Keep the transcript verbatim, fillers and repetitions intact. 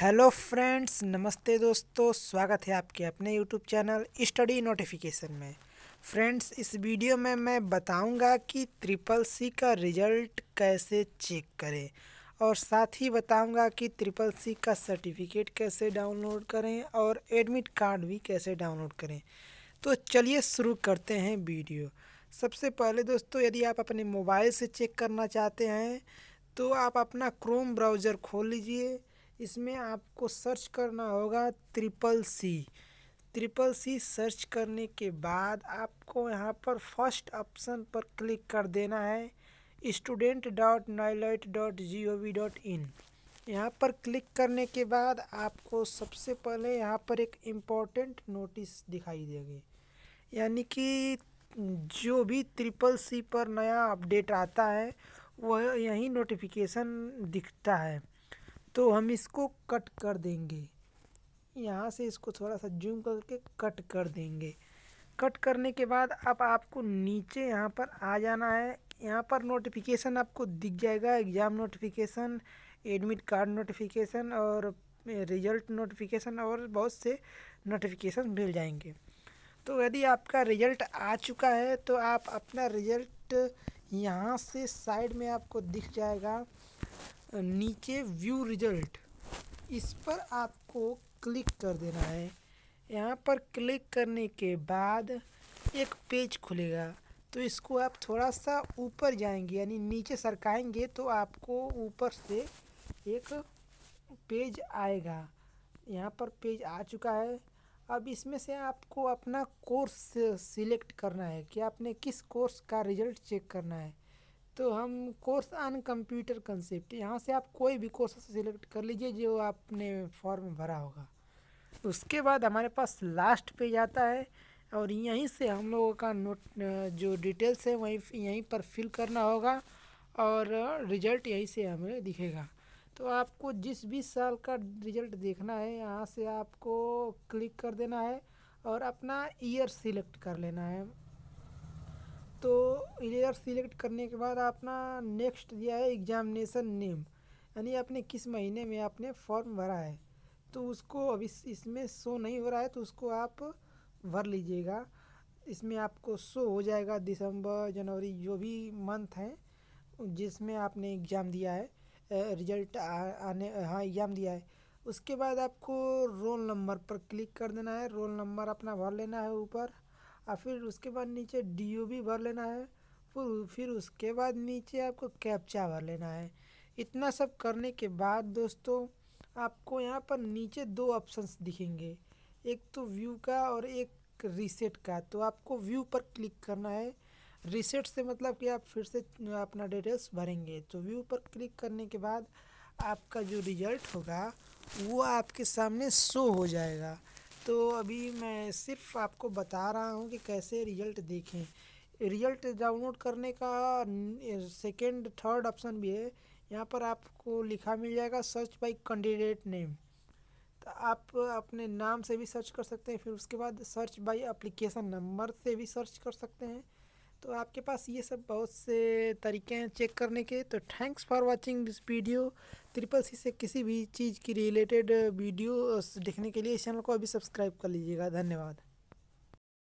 Hello friends, नमस्ते दोस्तों। स्वागत है आपके अपने यूट्यूब चैनल स्टडी नोटिफिकेशन में। फ्रेंड्स, इस वीडियो में मैं बताऊंगा कि ट्रिपल सी का रिज़ल्ट कैसे चेक करें और साथ ही बताऊंगा कि ट्रिपल सी का सर्टिफिकेट कैसे डाउनलोड करें और एडमिट कार्ड भी कैसे डाउनलोड करें। तो चलिए शुरू करते हैं वीडियो। सबसे पहले दोस्तों, यदि आप अपने मोबाइल से चेक करना चाहते हैं तो आप अपना क्रोम ब्राउज़र खोल लीजिए। इसमें आपको सर्च करना होगा triple C. Triple C search करने के बाद आपको यहाँ पर फर्स्ट ऑप्शन पर क्लिक कर देना है, student dot NIELIT dot G O V dot in. यहाँ पर क्लिक करने के बाद आपको सबसे पहले यहाँ पर एक इम्पोर्टेंट नोटिस दिखाई देगी, यानी कि जो भी ट्रिपल सी पर नया अपडेट आता है वह यही नोटिफिकेशन दिखता है। तो हम इसको कट कर देंगे, यहाँ से इसको थोड़ा सा जूम करके कट कर देंगे। कट करने के बाद अब आपको नीचे यहाँ पर आ जाना है। यहाँ पर नोटिफिकेशन आपको दिख जाएगा, exam notification, admit card notification और रिज़ल्ट नोटिफिकेशन और बहुत से नोटिफिकेशन मिल जाएंगे। तो यदि आपका रिज़ल्ट आ चुका है तो आप अपना रिज़ल्ट यहाँ से साइड में आपको दिख जाएगा, नीचे व्यू रिज़ल्ट, इस पर आपको क्लिक कर देना है। यहाँ पर क्लिक करने के बाद एक पेज खुलेगा, तो इसको आप थोड़ा सा ऊपर जाएंगे यानी नीचे सरकाएंगे तो आपको ऊपर से एक पेज आएगा। यहाँ पर पेज आ चुका है। अब इसमें से आपको अपना कोर्स सिलेक्ट करना है कि आपने किस कोर्स का रिज़ल्ट चेक करना है। तो हम कोर्स ऑन कंप्यूटर कंसेप्ट, यहाँ से आप कोई भी कोर्स सिलेक्ट कर लीजिए जो आपने फॉर्म भरा होगा। उसके बाद हमारे पास लास्ट पेज आता है और यहीं से हम लोगों का नोट जो डिटेल्स है वहीं यहीं पर फिल करना होगा और रिज़ल्ट यहीं से हमें दिखेगा। तो आपको जिस भी साल का रिज़ल्ट देखना है यहाँ से आपको क्लिक कर देना है और अपना ईयर सिलेक्ट कर लेना है। तो ईयर सिलेक्ट करने के बाद अपना नेक्स्ट दिया है एग्जामिनेशन नेम, यानी आपने किस महीने में आपने फॉर्म भरा है। तो उसको अभी इस, इसमें शो नहीं हो रहा है तो उसको आप भर लीजिएगा। इसमें आपको शो हो जाएगा दिसंबर, जनवरी, जो भी मंथ हैं जिसमें आपने एग्ज़ाम दिया है, रिज़ल्ट आने हाँ एग्ज़ाम दिया है। उसके बाद आपको रोल नंबर पर क्लिक कर देना है, रोल नंबर अपना भर लेना है ऊपर, और फिर उसके बाद नीचे डी ओ बी भर लेना है, फिर फिर उसके बाद नीचे आपको कैप्चा भर लेना है। इतना सब करने के बाद दोस्तों आपको यहाँ पर नीचे दो ऑप्शंस दिखेंगे, एक तो व्यू का और एक रीसेट का। तो आपको व्यू पर क्लिक करना है। रीसेट से मतलब कि आप फिर से अपना डिटेल्स भरेंगे। तो व्यू पर क्लिक करने के बाद आपका जो रिज़ल्ट होगा वो आपके सामने शो हो जाएगा। तो अभी मैं सिर्फ आपको बता रहा हूँ कि कैसे रिज़ल्ट देखें। रिज़ल्ट डाउनलोड करने का सेकेंड थर्ड ऑप्शन भी है, यहाँ पर आपको लिखा मिल जाएगा सर्च बाय कैंडिडेट नेम। तो आप अपने नाम से भी सर्च कर सकते हैं, फिर उसके बाद सर्च बाय एप्लीकेशन नंबर से भी सर्च कर सकते हैं। तो आपके पास ये सब बहुत से तरीके हैं चेक करने के। तो thanks for watching this video. Triple C से किसी भी चीज़ की रिलेटेड वीडियो देखने के लिए इस चैनल को अभी सब्सक्राइब कर लीजिएगा। धन्यवाद।